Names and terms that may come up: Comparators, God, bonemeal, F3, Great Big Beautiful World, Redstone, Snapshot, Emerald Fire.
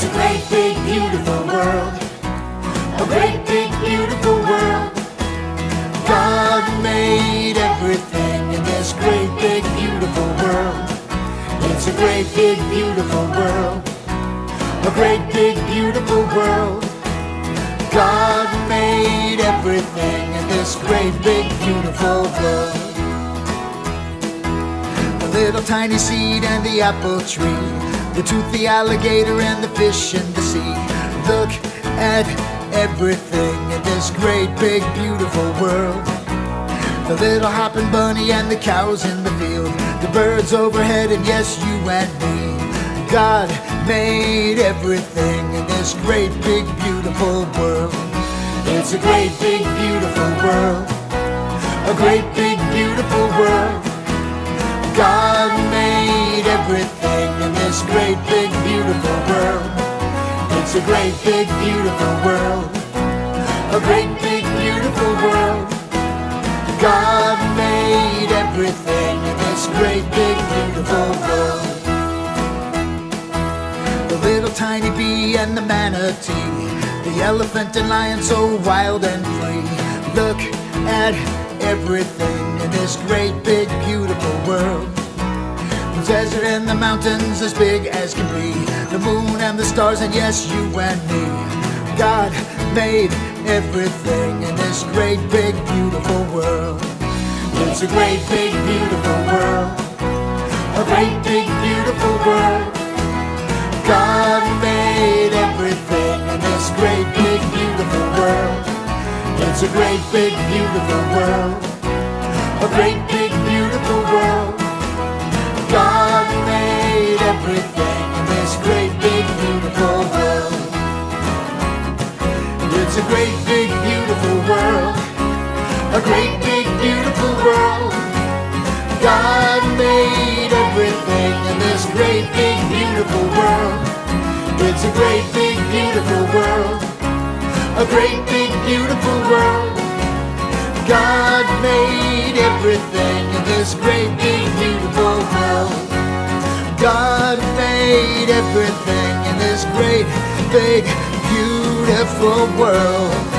It's a great big beautiful world, a great big beautiful world. God made everything in this great big beautiful world. It's a great big beautiful world, a great big beautiful world. God made everything in this great big beautiful world. The little tiny seed and the apple tree, the toothy alligator and the fish in the sea. Look at everything in this great big beautiful world. The little hopping bunny and the cows in the field, the birds overhead and yes, you and me. God made everything in this great big beautiful world. It's a great big beautiful world, a great big beautiful world. God made everything in this great big beautiful world. It's a great big beautiful world, a great big beautiful world. God made everything in this great big beautiful world. The little tiny bee and the manatee, the elephant and lion so wild and free. Look at everything in this great big beautiful world. The desert and the mountains as big as can be, the moon and the stars and yes, you and me. God made everything in this great big beautiful world. It's a great big beautiful world, a great big beautiful world. God made everything in this great big beautiful world. It's a great big beautiful world, a great big beautiful world. God made everything in this great big beautiful world. It's a great big beautiful world, a great big beautiful world. God made everything in this great big beautiful world. It's a great big beautiful world, a great big beautiful world. God made everything in this great big beautiful world. God made everything in this great big beautiful world.